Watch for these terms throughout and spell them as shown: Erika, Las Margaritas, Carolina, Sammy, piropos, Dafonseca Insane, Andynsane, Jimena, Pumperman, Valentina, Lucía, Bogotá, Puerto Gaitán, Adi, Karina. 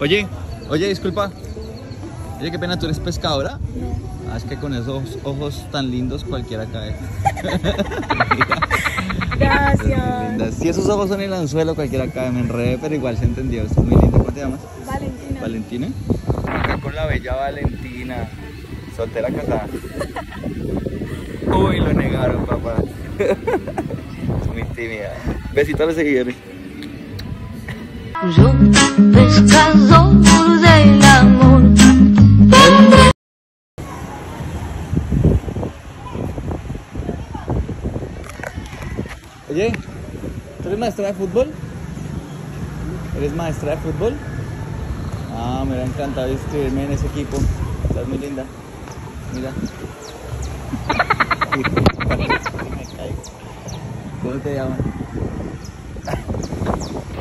Oye, disculpa. Oye, qué pena, ¿tú eres pescadora? No. Ah, es que con esos ojos tan lindos cualquiera cae. Gracias. Si esos ojos son el anzuelo, cualquiera cae. Me enredé, pero igual se entendió. Esto es muy lindo. ¿Cómo te llamas? Valentina. ¿Valentina? Acá con la bella Valentina. Soltera, casada. Uy, lo negaron, papá. Es muy tímida. Besito a los seguidores. Yo, pescador del amor. Oye, ¿tú eres maestra de fútbol? ¿Eres maestra de fútbol? Ah, me hubiera encantado inscribirme en ese equipo. Estás muy linda. Mira. ¿Cómo te llamas?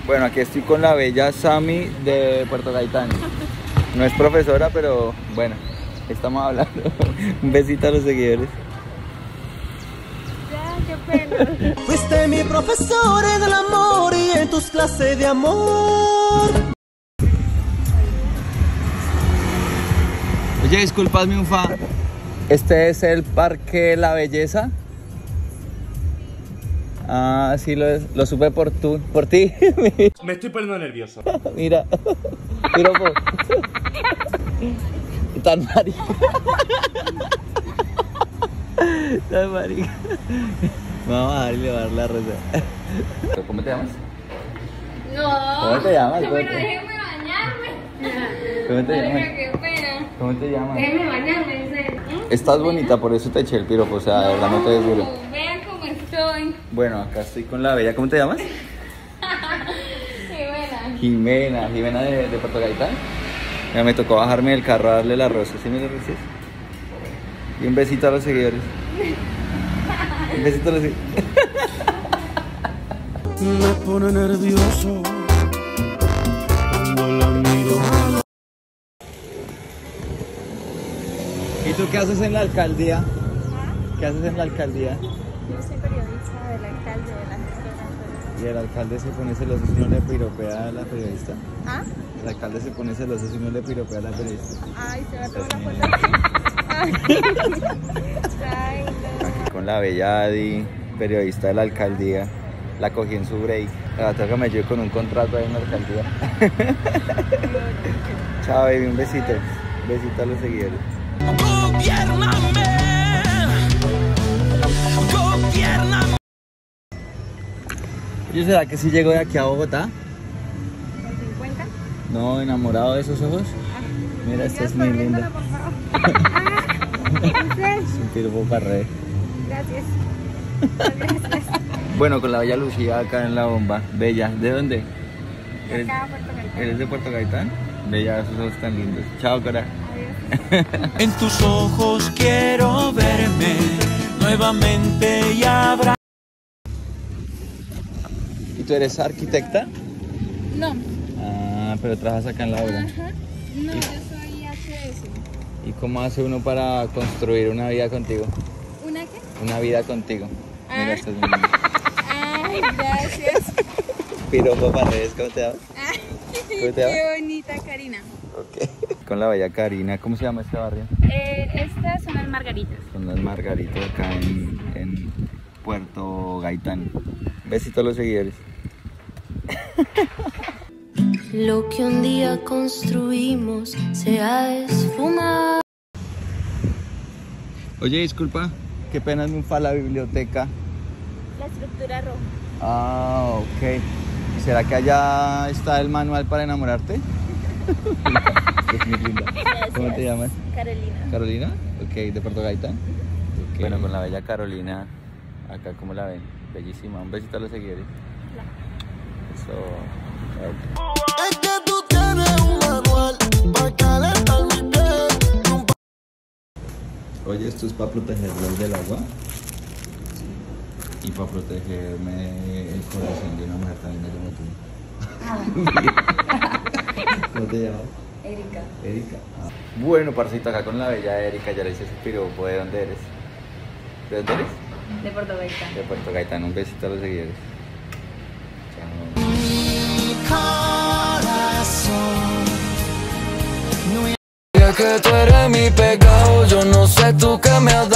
Bueno, aquí estoy con la bella Sammy de Puerto Gaitán. No es profesora, pero bueno, estamos hablando. Un besito a los seguidores. Fuiste mi profesora del amor y en tus clases de amor. Oye, disculpad, mi unfa. ¿Este es el Parque La Belleza? Ah, sí, lo supe por tú, por ti. Me estoy poniendo nervioso. Mira, mira, tan marica. Tan marica. Vamos a darle a dar la receta. ¿Cómo te llamas? No. ¿Cómo te llamas? No, pero déjeme bañarme. ¿Cómo te llamas? ¿Cómo te llamas? Déjeme bañarme, en serio. Estás bonita, por eso te eché el piropo, o sea, de verdad no te des duro. Vean cómo estoy. Bueno, acá estoy con la bella. ¿Cómo te llamas? Jimena. Jimena, Jimena de Puerto Gaitán. Mira, me tocó bajarme del carro a darle la rosa, ¿sí me lo recibes? Y un besito a los seguidores. Un besito a los seguidores. Me pone nervioso cuando la miro. ¿Y tú qué haces en la alcaldía? ¿Qué haces en la alcaldía? Yo soy periodista del alcalde de la gestión. ¿Y el alcalde se pone celoso si no le piropea a la periodista? ¿Ah? El alcalde se pone celoso si no le piropea a la periodista. Ay, se va a tomar la foto aquí. Con la bella Adi, periodista de la alcaldía. La cogí en su break. La tengo que me llevo con un contrato ahí en la alcaldía. Chao, baby, un besito. Un besito a los seguidores. Gobiername, gobiername. ¿Y será que si llego de aquí a Bogotá? ¿Con 50? No, enamorado de esos ojos. Ah, mira, esta es muy linda. Un piropo para re. Gracias. Bueno, con la bella Lucía acá en la bomba. Bella, ¿de dónde? De acá, Puerto Gaitán. ¿Eres de Puerto Gaitán? Bella, esos ojos tan lindos. Chao, cara. En tus ojos quiero verme nuevamente y abrazar. ¿Y tú eres arquitecta? No. Ah, pero trabajas acá en la obra. Ajá. No, yo soy HS. ¿Y cómo hace uno para construir una vida contigo? ¿Una qué? Una vida contigo. Ah. Mira, esto es muy lindo. Ay, gracias. Piropo para redes, ¿cómo te llamas? Ay, ¿cómo te llamas? Qué bonita, Karina. Okay. Con la bella Karina, ¿cómo se llama este barrio? Estas son Las Margaritas. Son Las Margaritas acá en Puerto Gaitán. Besito a los seguidores. Lo que un día construimos se ha esfumado. Oye, disculpa, qué pena me fue a la biblioteca. La estructura roja. Ah, ok. ¿Será que allá está el manual para enamorarte? Es muy linda. ¿Cómo te llamas? Carolina. ¿Carolina? Ok, de Puerto Gaitán. Okay. Bueno, con la bella Carolina, acá como la ven, bellísima. Un besito a los seguidores. Eso. Es que tú tienes un manual para calentar mi piel. Oye, esto es para protegerlos del agua y para protegerme el corazón de una mujer tan linda como tú. ¿Cómo te llamas? Erika. Erika. Ah. Bueno, parcito, acá con la bella Erika, ya le hice su piropo. ¿De dónde eres? ¿De dónde eres? De Puerto Gaitán. De Puerto Gaitán. Un besito a los seguidores. Chao. Mi corazón. que tú eres mi pecado. Yo no sé tú qué me has dado.